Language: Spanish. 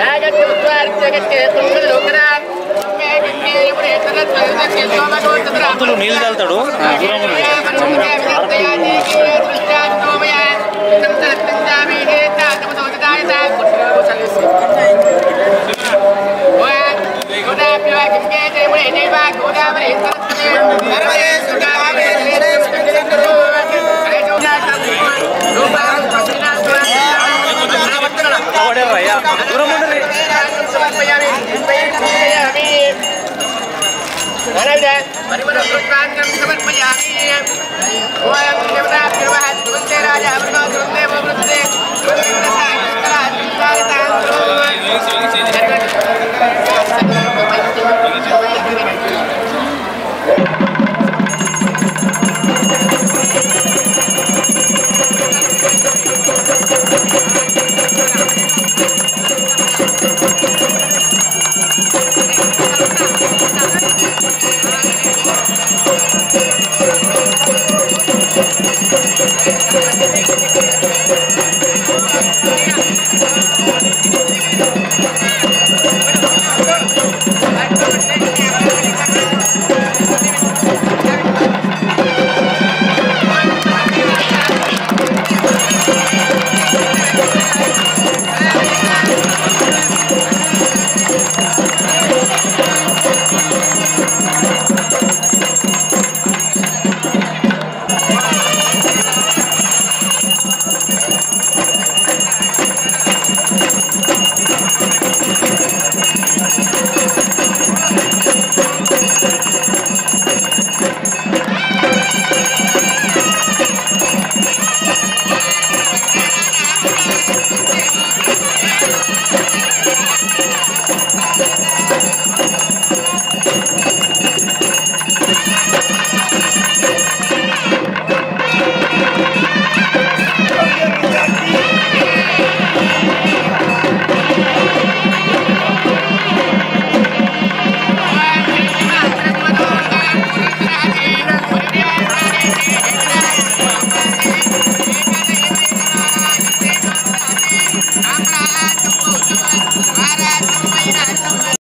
hagan tu parte, que quede con el lograr. Otro humilde al toro.